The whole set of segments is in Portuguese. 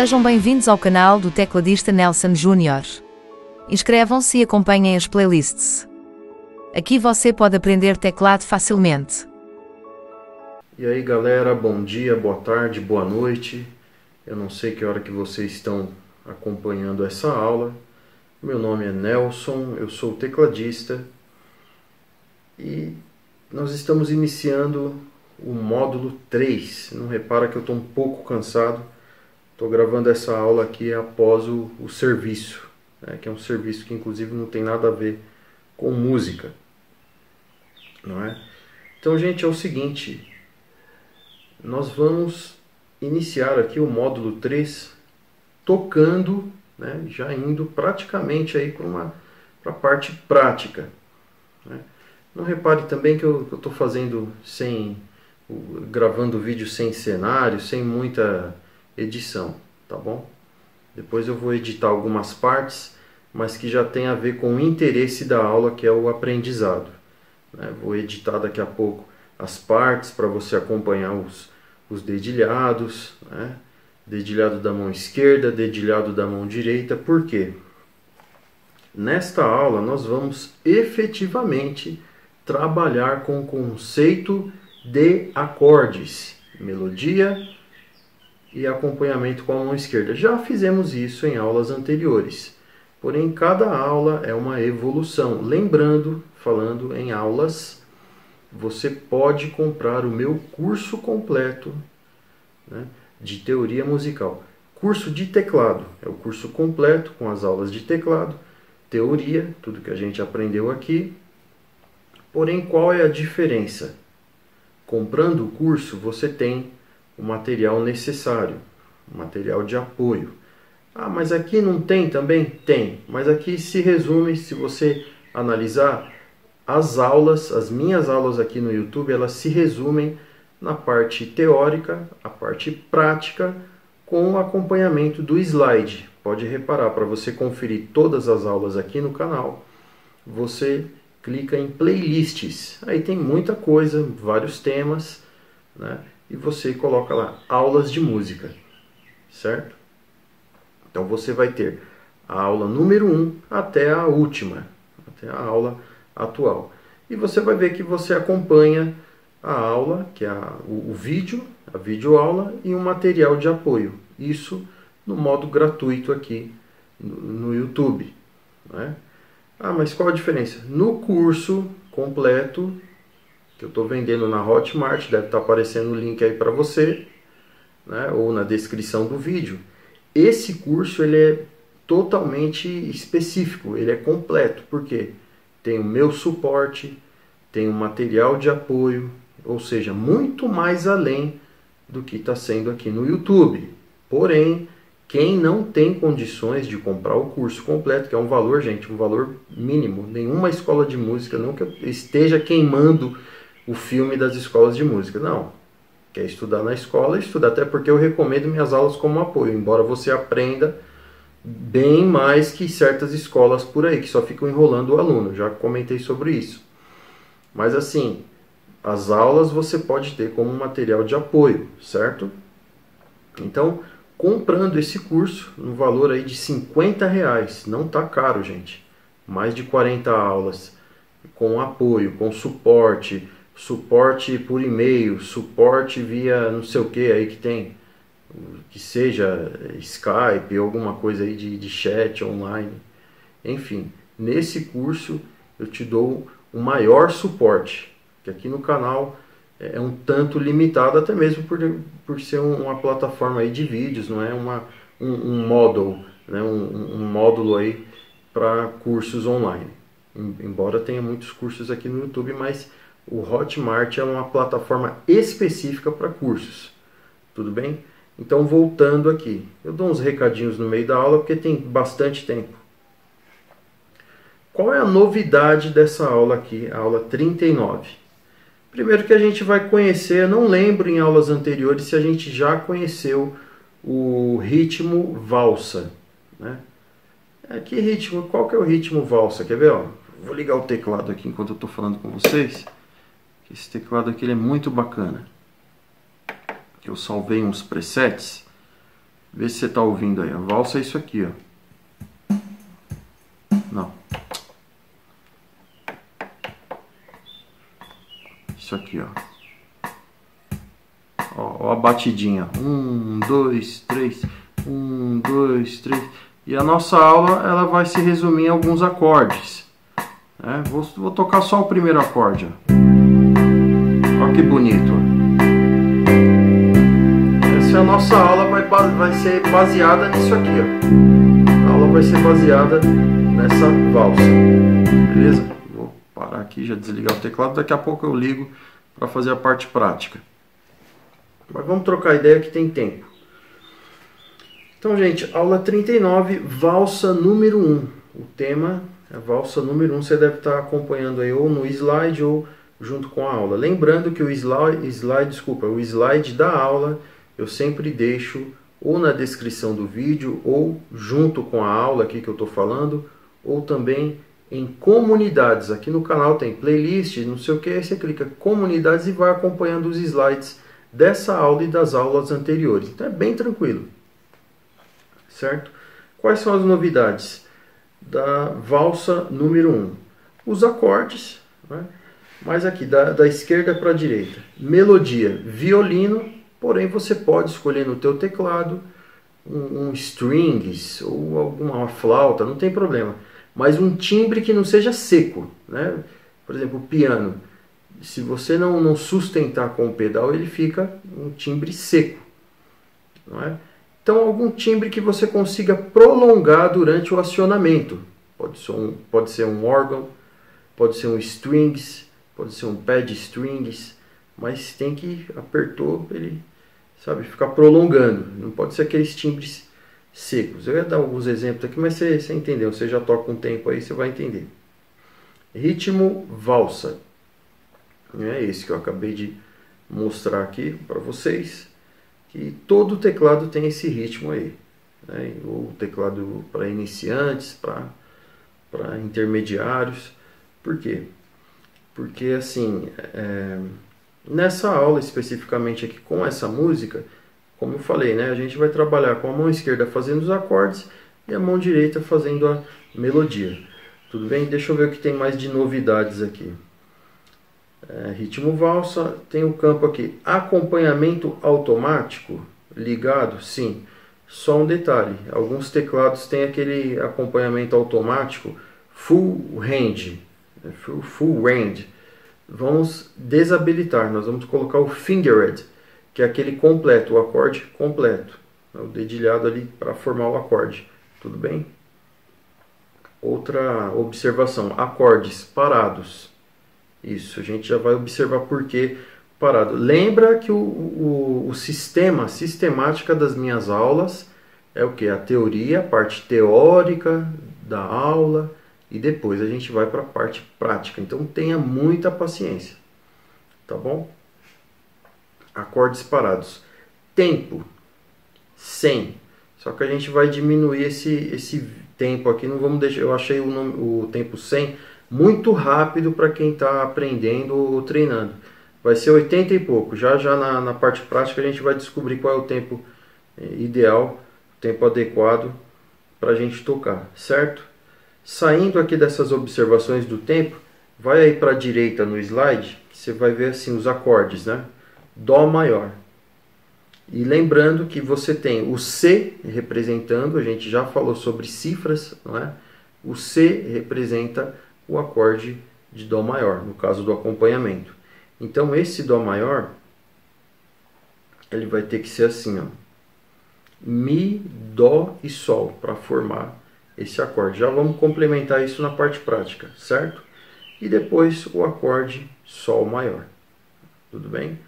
Sejam bem-vindos ao canal do tecladista Nelson Júnior. Inscrevam-se e acompanhem as playlists. Aqui você pode aprender teclado facilmente. E aí galera, bom dia, boa tarde, boa noite. Eu não sei que hora que vocês estão acompanhando essa aula. Meu nome é Nelson, eu sou tecladista. E nós estamos iniciando o módulo 3. Não repara que eu estou um pouco cansado. Estou gravando essa aula aqui após o serviço, né, que é um serviço que inclusive não tem nada a ver com música, não é? Então gente, é o seguinte, nós vamos iniciar aqui o módulo 3 tocando, né, já indo praticamente aí para a parte prática, né? Não repare também que eu estou fazendo gravando vídeo sem cenário, sem muita edição, tá bom? Depois eu vou editar algumas partes, mas que já tem a ver com o interesse da aula, que é o aprendizado, né? Vou editar daqui a pouco as partes para você acompanhar os dedilhados, né? Dedilhado da mão esquerda, dedilhado da mão direita. Por quê? Nesta aula nós vamos efetivamente trabalhar com o conceito de acordes, melodia e acompanhamento com a mão esquerda. Já fizemos isso em aulas anteriores, porém cada aula é uma evolução. Lembrando, falando em aulas, você pode comprar o meu curso completo, né, de teoria musical. Curso de teclado, é o curso completo com as aulas de teclado, teoria, tudo que a gente aprendeu aqui. Porém, qual é a diferença? Comprando o curso, você tem o material necessário, o material de apoio. Ah, mas aqui não tem também? Tem, mas aqui se resume, se você analisar as aulas, as minhas aulas aqui no YouTube, elas se resumem na parte teórica, a parte prática, com o acompanhamento do slide. Pode reparar, para você conferir todas as aulas aqui no canal, você clica em playlists. Aí tem muita coisa, vários temas, né? E você coloca lá, aulas de música, certo? Então você vai ter a aula número 1 até a última, até a aula atual. E você vai ver que você acompanha a aula, que é o vídeo, a videoaula e o material de apoio. Isso no modo gratuito aqui no YouTube, né? Ah, mas qual a diferença? No curso completo, que eu estou vendendo na Hotmart, deve estar aparecendo o link aí para você, né, ou na descrição do vídeo. Esse curso ele é totalmente específico, ele é completo, porque tem o meu suporte, tem o material de apoio, ou seja, muito mais além do que está sendo aqui no YouTube. Porém, quem não tem condições de comprar o curso completo, que é um valor, gente, um valor mínimo, nenhuma escola de música, não que eu esteja queimando o filme das escolas de música, não. Quer estudar na escola, estuda, até porque eu recomendo minhas aulas como apoio, embora você aprenda bem mais que certas escolas por aí, que só ficam enrolando o aluno, já comentei sobre isso. Mas assim, as aulas você pode ter como material de apoio, certo? Então, comprando esse curso, no valor aí de R$50, não tá caro, gente. Mais de 40 aulas, com apoio, com suporte, suporte por e-mail, suporte via não sei o que aí que tem, que seja Skype, alguma coisa aí de chat online. Enfim, nesse curso eu te dou o maior suporte, que aqui no canal é um tanto limitado, até mesmo por ser uma plataforma aí de vídeos, não é um módulo, né? um módulo aí para cursos online. Embora tenha muitos cursos aqui no YouTube, mas o Hotmart é uma plataforma específica para cursos, tudo bem? Então, voltando aqui, eu dou uns recadinhos no meio da aula, porque tem bastante tempo. Qual é a novidade dessa aula aqui, a aula 39? Primeiro que a gente vai conhecer, eu não lembro em aulas anteriores se a gente já conheceu o ritmo valsa, né? Que ritmo? Qual que é o ritmo valsa? Quer ver? Ó, vou ligar o teclado aqui enquanto eu estou falando com vocês. Esse teclado aqui ele é muito bacana. Eu salvei uns presets Vê se você tá ouvindo aí. A valsa é isso aqui, ó. Não. Isso aqui, ó. Ó, ó a batidinha. 1, 2, 3. 1, 2, 3. E a nossa aula, ela vai se resumir em alguns acordes. É, vou tocar só o primeiro acorde. Olha que bonito. Essa é a nossa aula, vai ser baseada nisso aqui. Ó. A aula vai ser baseada nessa valsa. Beleza? Vou parar aqui, já desligar o teclado. Daqui a pouco eu ligo para fazer a parte prática. Mas vamos trocar ideia que tem tempo. Então, gente, aula 39, valsa número 1. O tema... A valsa número 1 você deve estar acompanhando aí ou no slide ou junto com a aula. Lembrando que o slide da aula eu sempre deixo ou na descrição do vídeo ou junto com a aula aqui que eu estou falando, ou também em comunidades. Aqui no canal tem playlist, não sei o que, aí você clica comunidades e vai acompanhando os slides dessa aula e das aulas anteriores. Então é bem tranquilo, certo? Quais são as novidades da valsa número 1? Os acordes, né? Mas aqui, da esquerda para a direita. Melodia, violino, porém você pode escolher no teu teclado um strings ou uma flauta, não tem problema. Mas um timbre que não seja seco, né? Por exemplo, o piano. Se você não sustentar com o pedal, ele fica um timbre seco, não é? Então, algum timbre que você consiga prolongar durante o acionamento. Pode ser um órgão, pode ser um strings, pode ser um pad strings, mas tem que apertou ele, sabe, ficar prolongando. Não pode ser aqueles timbres secos. Eu ia dar alguns exemplos aqui, mas você entendeu. Você já toca um tempo aí, você vai entender. Ritmo valsa. É esse que eu acabei de mostrar aqui para vocês. Que todo teclado tem esse ritmo aí, né? Ou teclado para iniciantes, para intermediários. Por quê? Porque assim, nessa aula especificamente aqui com essa música, como eu falei, né, a gente vai trabalhar com a mão esquerda fazendo os acordes e a mão direita fazendo a melodia. Tudo bem? Deixa eu ver o que tem mais de novidades aqui. Ritmo valsa, tem o campo aqui, acompanhamento automático, ligado, sim. Só um detalhe, alguns teclados tem aquele acompanhamento automático full range. Vamos desabilitar, nós vamos colocar o fingered, que é aquele completo, o acorde completo, o dedilhado ali para formar o acorde, tudo bem? Outra observação, acordes parados. Isso, a gente já vai observar por que parado. Lembra que o sistema, a sistemática das minhas aulas é o que? A teoria, a parte teórica da aula e depois a gente vai para a parte prática. Então tenha muita paciência, tá bom? Acordes parados. Tempo, 100. Só que a gente vai diminuir esse tempo aqui, não vamos deixar... Eu achei o tempo 100... muito rápido para quem está aprendendo ou treinando. Vai ser 80 e pouco. Já na parte prática a gente vai descobrir qual é o tempo ideal, o tempo adequado para a gente tocar, certo? Saindo aqui dessas observações do tempo, vai aí para a direita no slide, você vai ver assim os acordes, né? Dó maior. E lembrando que você tem o C representando, a gente já falou sobre cifras, não é? O C representa o acorde de dó maior, no caso do acompanhamento. Então esse dó maior, ele vai ter que ser assim, ó, mi, dó e sol, para formar esse acorde. Já vamos complementar isso na parte prática, certo? E depois o acorde sol maior, tudo bem?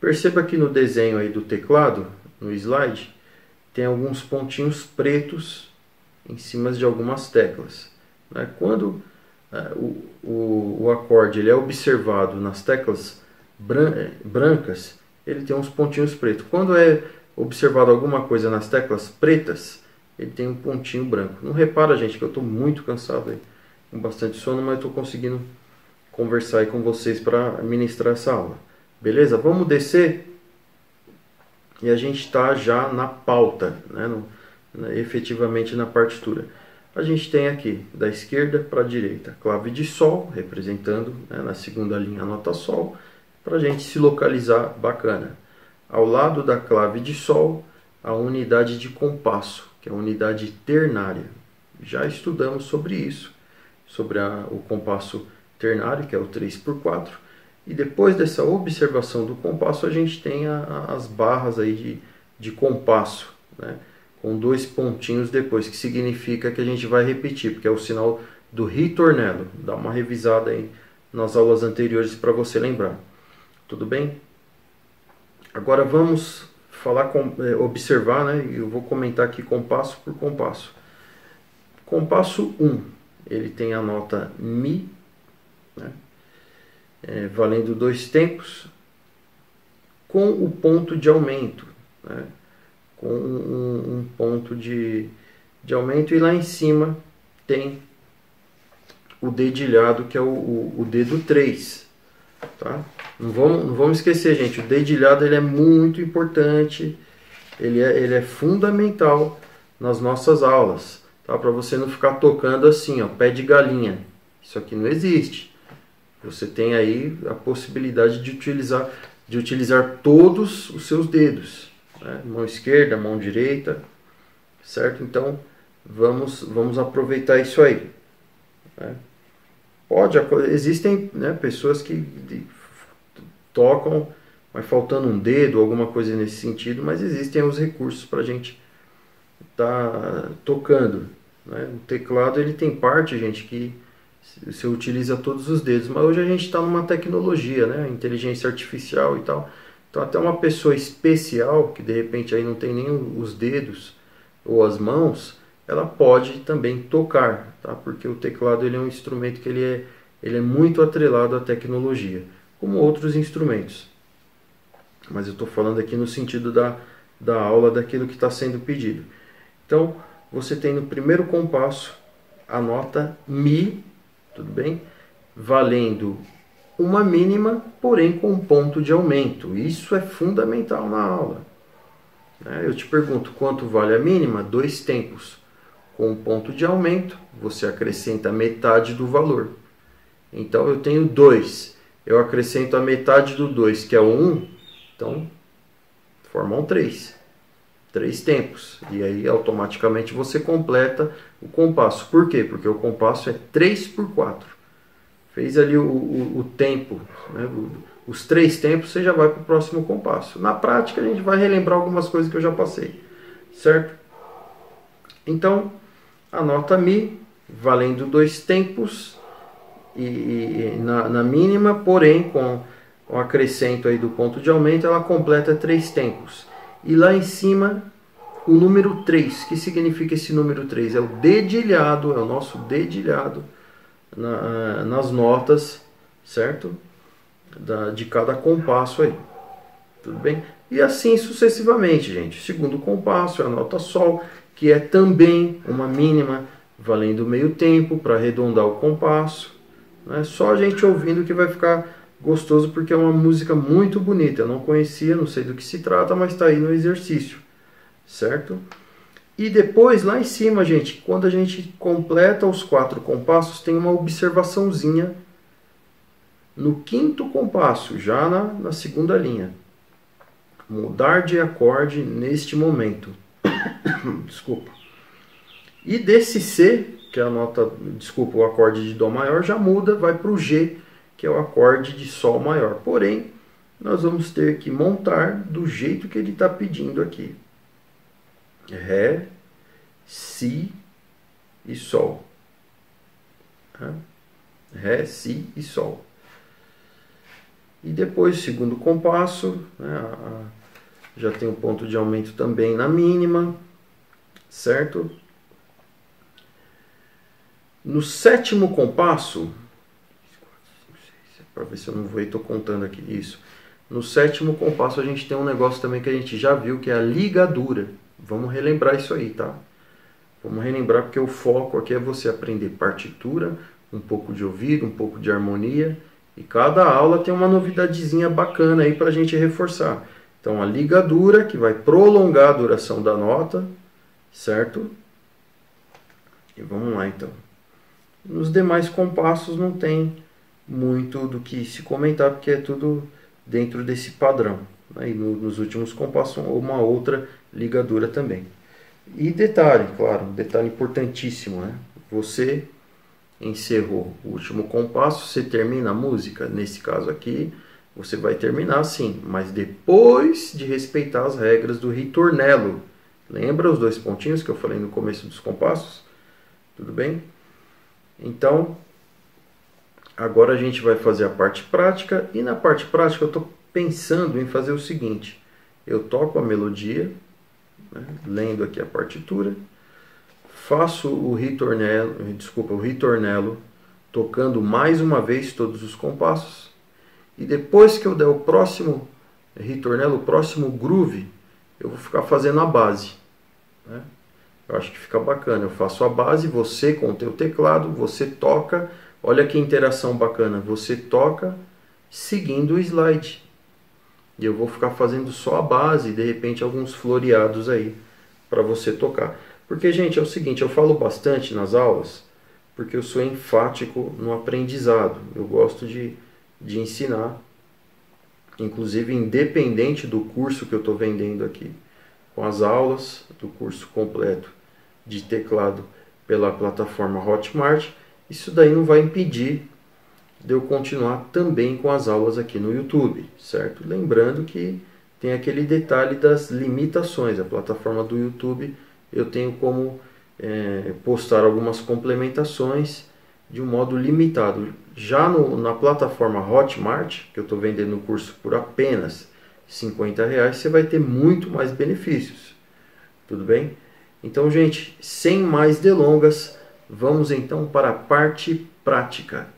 Perceba que no desenho aí do teclado, no slide, tem alguns pontinhos pretos em cima de algumas teclas, né? Quando o acorde ele é observado nas teclas brancas, ele tem uns pontinhos pretos. Quando é observado alguma coisa nas teclas pretas, ele tem um pontinho branco. Não repara, gente, que eu estou muito cansado aí, com bastante sono, mas estou conseguindo conversar aí com vocês para ministrar essa aula. Beleza? Vamos descer e a gente está já na pauta, né? Efetivamente na partitura. A gente tem aqui, da esquerda para a direita, clave de sol, representando, né, na segunda linha a nota sol, para a gente se localizar bacana. Ao lado da clave de sol, a unidade de compasso, que é a unidade ternária. Já estudamos sobre isso, sobre o compasso ternário, que é o 3×4. E depois dessa observação do compasso, a gente tem as barras aí de compasso, né, com dois pontinhos depois, que significa que a gente vai repetir, porque é o sinal do ritornello. Dá uma revisada aí nas aulas anteriores para você lembrar. Tudo bem? Agora vamos observar, né? Eu vou comentar aqui compasso por compasso. Compasso 1, ele tem a nota Mi, né? Valendo 2 tempos, com o ponto de aumento, né? Com um ponto de aumento, e lá em cima tem o dedilhado, que é o dedo 3, tá? Não vamos esquecer, gente, o dedilhado ele é muito importante, ele é fundamental nas nossas aulas, tá? Para você não ficar tocando assim, ó, pé de galinha. Isso aqui não existe. Você tem aí a possibilidade de utilizar todos os seus dedos, né? Mão esquerda, mão direita, certo? Então vamos aproveitar isso aí, né? Existem, né, pessoas que tocam, vai faltando um dedo, alguma coisa nesse sentido, mas existem os recursos para a gente tá tocando, né? O teclado ele tem parte, gente, que você utiliza todos os dedos, mas hoje a gente está numa tecnologia, né, inteligência artificial e tal, então até uma pessoa especial, que de repente aí não tem nem os dedos ou as mãos, ela pode também tocar, tá? Porque o teclado ele é um instrumento que ele é muito atrelado à tecnologia, como outros instrumentos, mas eu estou falando aqui no sentido da aula, daquilo que está sendo pedido. Então, você tem no primeiro compasso a nota Mi, tudo bem? Valendo uma mínima, porém com um ponto de aumento. Isso é fundamental na aula. Eu te pergunto, quanto vale a mínima? 2 tempos. Com um ponto de aumento, você acrescenta metade do valor. Então, eu tenho 2. Eu acrescento a metade do 2, que é o 1, então formam 3. 3 tempos. E aí, automaticamente, você completa o compasso. Por quê? Porque o compasso é 3×4. Fez ali o tempo, né? Os 3 tempos, você já vai para o próximo compasso. Na prática, a gente vai relembrar algumas coisas que eu já passei, certo? Então, a nota Mi, valendo 2 tempos, e na mínima, porém com o acrescento aí do ponto de aumento, ela completa 3 tempos. E lá em cima o número 3, que significa esse número 3? É o dedilhado, é o nosso dedilhado nas notas, certo? De cada compasso aí, tudo bem? E assim sucessivamente, gente. O segundo compasso é a nota Sol, que é também uma mínima, valendo meio tempo, para arredondar o compasso. É só a gente ouvindo que vai ficar gostoso, porque é uma música muito bonita. Eu não conhecia, não sei do que se trata, mas está aí no exercício, certo? E depois, lá em cima, gente, quando a gente completa os 4 compassos, tem uma observaçãozinha no 5º compasso, já na segunda linha. Mudar de acorde neste momento. Desculpa. E desse C, que é a nota, desculpa, o acorde de Dó maior, já muda, vai para o G, que é o acorde de Sol maior. Porém, nós vamos ter que montar do jeito que ele está pedindo aqui. Ré, Si e Sol. Ré, Si e Sol. E depois, o 2º compasso, né, já tem um ponto de aumento também na mínima, certo? No 7º compasso, para ver se eu não vou, estou contando aqui isso. No 7º compasso a gente tem um negócio também que a gente já viu, que é a ligadura. Vamos relembrar isso aí, tá? Vamos relembrar, porque o foco aqui é você aprender partitura, um pouco de ouvido, um pouco de harmonia. E cada aula tem uma novidadezinha bacana aí para a gente reforçar. Então, a ligadura que vai prolongar a duração da nota, certo? E vamos lá, então. Nos demais compassos não tem muito do que se comentar, porque é tudo dentro desse padrão. Né? E nos últimos compassos, uma outra ligadura também. E detalhe, claro, um detalhe importantíssimo, né? Você encerrou o último compasso, você termina a música. Nesse caso aqui, você vai terminar sim, mas depois de respeitar as regras do ritornello. Lembra os dois pontinhos que eu falei no começo dos compassos? Tudo bem? Então, agora a gente vai fazer a parte prática. E na parte prática eu estou pensando em fazer o seguinte. Eu toco a melodia, né, lendo aqui a partitura. Faço o ritornello, tocando mais uma vez todos os compassos. E depois que eu der o próximo ritornello, o próximo groove, eu vou ficar fazendo a base. Né? Eu acho que fica bacana. Eu faço a base, você com o teu teclado, você toca. Olha que interação bacana. Você toca seguindo o slide. E eu vou ficar fazendo só a base, de repente alguns floreados aí para você tocar. Porque, gente, é o seguinte, eu falo bastante nas aulas, porque eu sou enfático no aprendizado. Eu gosto de ensinar, inclusive independente do curso que eu estou vendendo aqui. Com as aulas do curso completo de teclado pela plataforma Hotmart, isso daí não vai impedir de eu continuar também com as aulas aqui no YouTube, certo? Lembrando que tem aquele detalhe das limitações. A plataforma do YouTube... eu tenho como postar algumas complementações de um modo limitado. Já na plataforma Hotmart, que eu estou vendendo o curso por apenas R$50, você vai ter muito mais benefícios. Tudo bem? Então, gente, sem mais delongas, vamos então para a parte prática.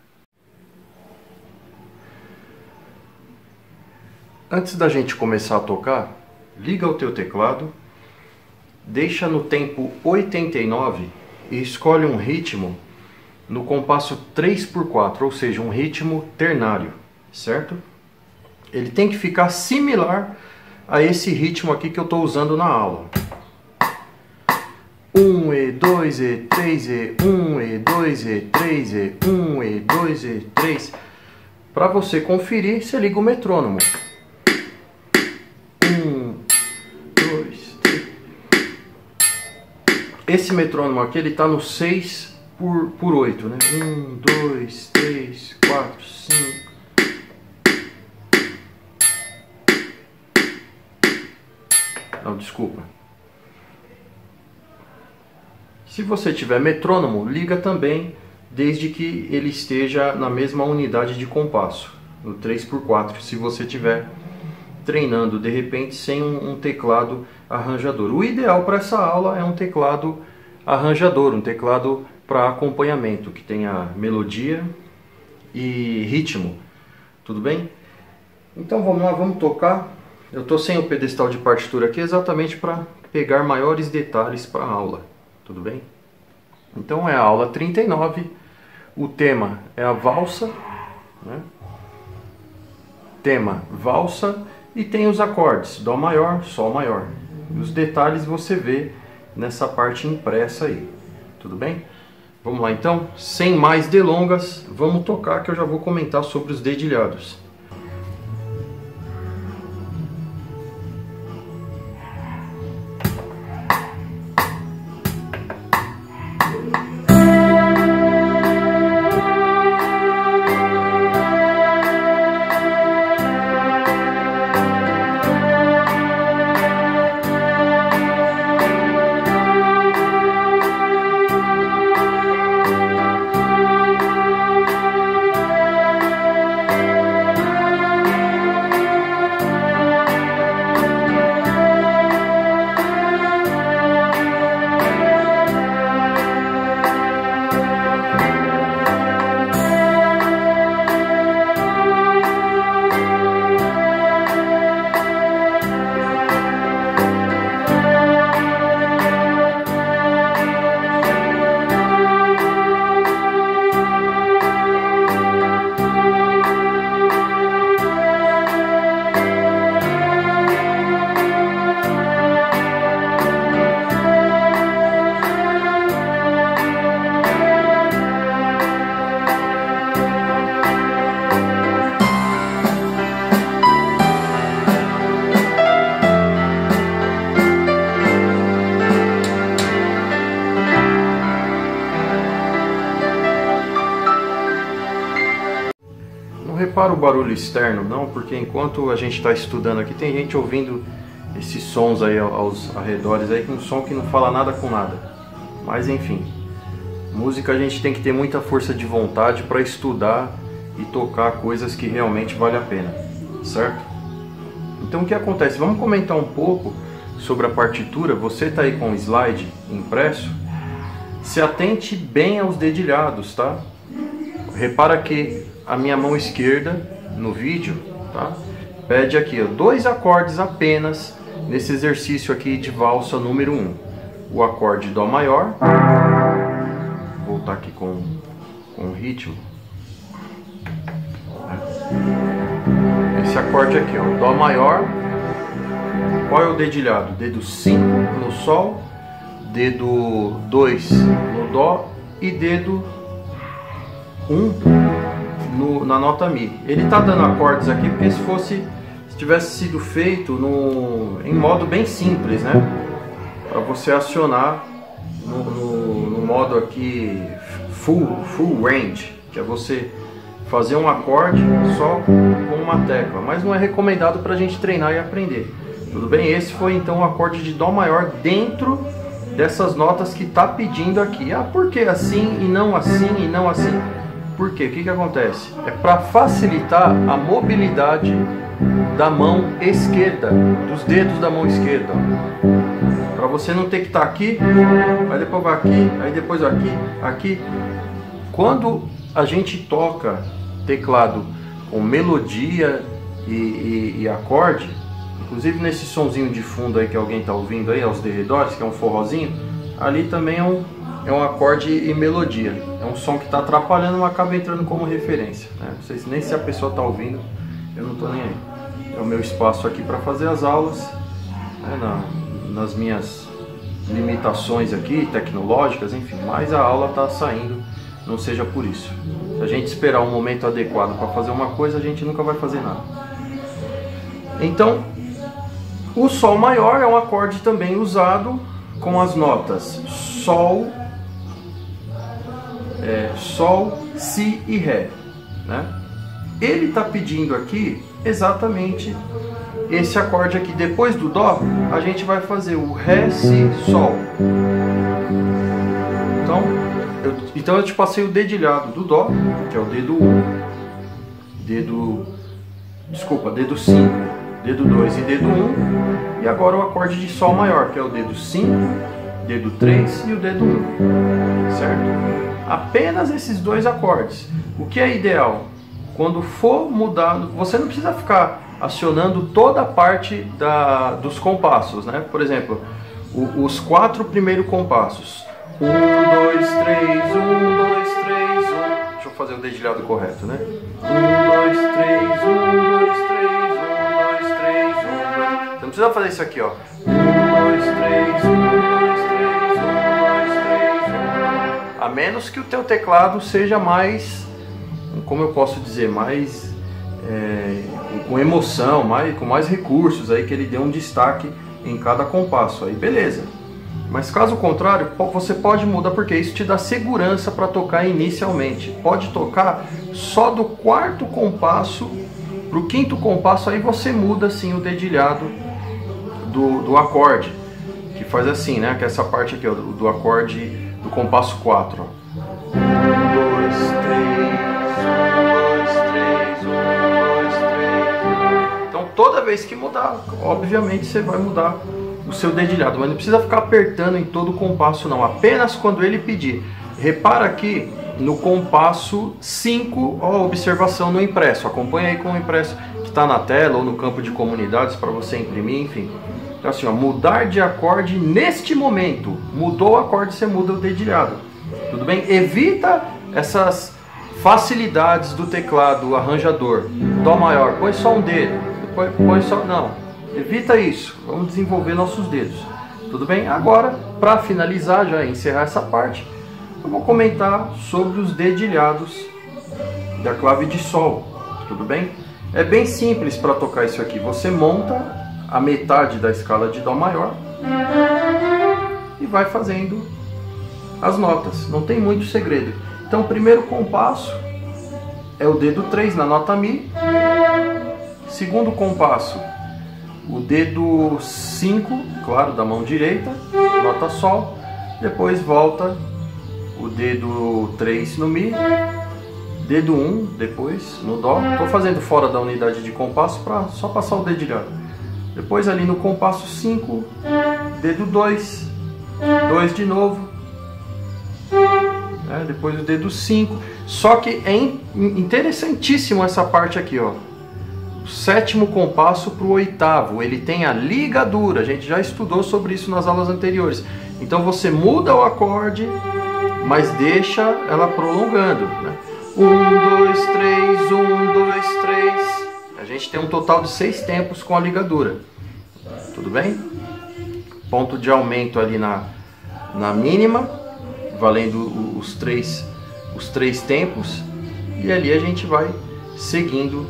Antes da gente começar a tocar, liga o teu teclado. Deixa no tempo 89 e escolhe um ritmo no compasso 3/4, ou seja, um ritmo ternário, certo? Ele tem que ficar similar a esse ritmo aqui que eu estou usando na aula. 1, E, 2, E, 3, E, 1, E, 2, E, 3, E, 1, E, 2, E, 3. Para você conferir, você liga o metrônomo. Esse metrônomo aqui, ele está no 6/8, né? 1, 2, 3, 4, 5. Não, desculpa. Se você tiver metrônomo, liga também, desde que ele esteja na mesma unidade de compasso, no 3/4, se você tiver treinando, de repente, sem um teclado arranjador. O ideal para essa aula é um teclado arranjador, um teclado para acompanhamento, que tenha melodia e ritmo, tudo bem? Então vamos lá, vamos tocar. Eu estou sem o pedestal de partitura aqui exatamente para pegar maiores detalhes para a aula, tudo bem? Então é a aula 39, o tema é a valsa, né? Tema valsa. E tem os acordes, Dó maior, Sol maior. Os detalhes você vê nessa parte impressa aí, tudo bem? Vamos lá então, sem mais delongas, vamos tocar que eu já vou comentar sobre os dedilhados. repara o barulho externo não, porque enquanto a gente está estudando aqui, tem gente ouvindo esses sons aí aos arredores aí, com um som que não fala nada com nada. Mas enfim, música a gente tem que ter muita força de vontade para estudar e tocar coisas que realmente vale a pena, certo? Então o que acontece? Vamos comentar um pouco sobre a partitura. Você está aí com o slide impresso, se atente bem aos dedilhados, tá? Repara que a minha mão esquerda no vídeo, tá, pede aqui, ó, 2 acordes apenas nesse exercício aqui de valsa número 1. O acorde Dó maior, vou voltar aqui com o ritmo. Esse acorde aqui, ó, Dó maior, qual é o dedilhado? Dedo 5 no Sol, dedo 2 no Dó e dedo 1 na nota Mi. Ele está dando acordes aqui porque se tivesse sido feito em modo bem simples, né? Para você acionar no modo aqui full range, que é você fazer um acorde só com uma tecla, mas não é recomendado para a gente treinar e aprender. Tudo bem? Esse foi então o acorde de Dó maior dentro dessas notas que está pedindo aqui. Ah, por que assim e não assim e não assim? Por quê? O que que acontece? É para facilitar a mobilidade da mão esquerda, dos dedos da mão esquerda. Para você não ter que estar aqui, aí depois vai aqui, aí depois aqui, aqui. Quando a gente toca teclado com melodia e acorde, inclusive nesse sonzinho de fundo aí que alguém está ouvindo aí, aos derredores, que é um forrozinho, ali também é um acorde e melodia. É um som que está atrapalhando, mas acaba entrando como referência, né? Não sei nem se a pessoa está ouvindo, eu não estou nem aí. É o meu espaço aqui para fazer as aulas, né, nas minhas limitações aqui, tecnológicas, enfim. Mas a aula está saindo, não seja por isso. Se a gente esperar um momento adequado para fazer uma coisa, a gente nunca vai fazer nada. Então, o Sol maior é um acorde também usado com as notas Sol, Sol, Si e Ré, né? Ele está pedindo aqui exatamente esse acorde aqui. Depois do Dó, a gente vai fazer o Ré, Si, Sol. Então eu te passei o dedilhado do Dó, que é o dedo 1, dedo 5, dedo 2 e dedo 1. E agora o acorde de Sol maior, que é o dedo 5, dedo 3 e o dedo 1, certo? Apenas esses 2 acordes. O que é ideal? Quando for mudar, você não precisa ficar acionando toda a parte dos compassos, né? Por exemplo, os 4 primeiros compassos. 1, 2, 3, 1, 2, 3, 1. Deixa eu fazer o dedilhado correto, né? 1, 2, 3, 1, 2, 3, 1, 2, 3, 1. Você não precisa fazer isso aqui, ó. 1, 2, 3, 1, 2. A menos que o teu teclado seja mais, como eu posso dizer, mais com emoção, com mais recursos, aí que ele dê um destaque em cada compasso, aí beleza. Mas caso contrário, você pode mudar, porque isso te dá segurança para tocar inicialmente. Pode tocar só do 4º compasso para o 5º compasso, aí você muda assim o dedilhado do acorde, que faz assim, né? Que é essa parte aqui, ó, do acorde do compasso 4, ó. 1, 2, 3, 1, 2, 3, 1, 2, 3. Então toda vez que mudar, obviamente você vai mudar o seu dedilhado, mas não precisa ficar apertando em todo o compasso não, apenas quando ele pedir. Repara aqui no compasso 5, ó, a observação no impresso, acompanha aí com o impresso que está na tela ou no campo de comunidades para você imprimir, enfim. Então assim, ó, mudar de acorde neste momento. Mudou o acorde, você muda o dedilhado. Tudo bem? Evita essas facilidades do teclado arranjador. Dó maior, põe só um dedo. Depois põe só... Não. Evita isso. Vamos desenvolver nossos dedos. Tudo bem? Agora, para finalizar, já encerrar essa parte, eu vou comentar sobre os dedilhados da clave de Sol. Tudo bem? É bem simples para tocar isso aqui. Você monta a metade da escala de Dó maior e vai fazendo as notas, não tem muito segredo. Então o primeiro compasso é o dedo 3 na nota Mi. Segundo compasso, o dedo 5, claro, da mão direita, nota Sol. Depois volta o dedo 3 no Mi, dedo 1 depois no Dó. Estou fazendo fora da unidade de compasso para só passar o dedilhado. Depois ali no compasso 5, dedo 2, 2 de novo, né? Depois o dedo 5. Só que é interessantíssimo essa parte aqui, ó. O sétimo compasso para o oitavo, ele tem a ligadura, a gente já estudou sobre isso nas aulas anteriores. Então você muda o acorde, mas deixa ela prolongando, né? 1, 2, 3, 1, 2, 3... A gente tem um total de 6 tempos com a ligadura. Tudo bem? Ponto de aumento ali na mínima, valendo os três tempos. E ali a gente vai seguindo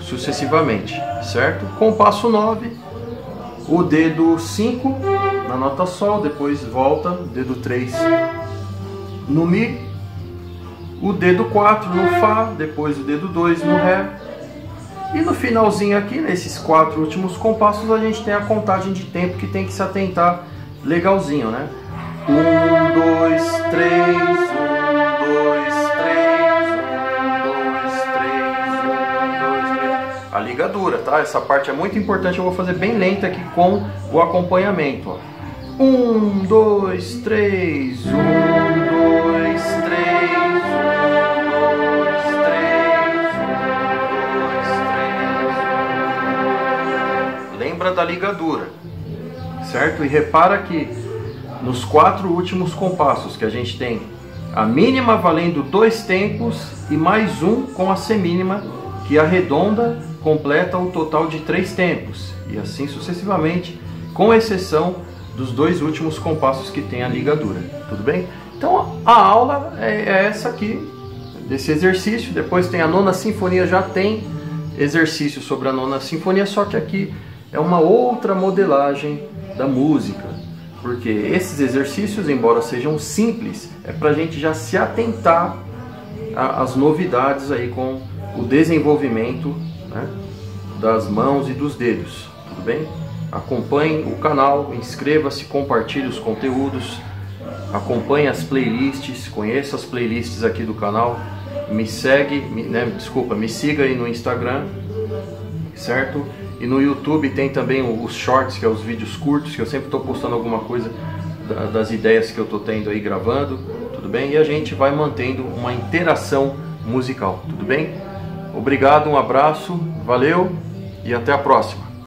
sucessivamente, certo? Compasso 9, o dedo 5 na nota Sol, depois volta, dedo 3 no Mi, o dedo 4 no Fá, depois o dedo 2 no Ré. E no finalzinho aqui, nesses 4 últimos compassos, a gente tem a contagem de tempo que tem que se atentar legalzinho, né? 1, 2, 3, 1, 2, 3, 1, 2, 3, 1, 2, 3. A ligadura, tá? Essa parte é muito importante, eu vou fazer bem lenta aqui com o acompanhamento, ó. 1, 2, 3, 1, 2, 3. Da ligadura, certo? E repara que nos 4 últimos compassos que a gente tem a mínima valendo 2 tempos e mais um com a semínima que arredonda, completa o total de 3 tempos e assim sucessivamente, com exceção dos 2 últimos compassos que tem a ligadura, tudo bem? Então a aula é essa aqui, desse exercício. Depois tem a Nona Sinfonia, já tem exercício sobre a Nona Sinfonia, só que aqui é uma outra modelagem da música, porque esses exercícios, embora sejam simples, é para a gente já se atentar às novidades aí com o desenvolvimento, né, das mãos e dos dedos, tudo bem? Acompanhe o canal, inscreva-se, compartilhe os conteúdos, acompanhe as playlists, conheça as playlists aqui do canal, me segue, me siga aí no Instagram, certo? E no YouTube tem também os shorts, que é os vídeos curtos, que eu sempre estou postando alguma coisa das ideias que eu estou tendo aí gravando, tudo bem? E a gente vai mantendo uma interação musical, tudo bem? Obrigado, um abraço, valeu e até a próxima!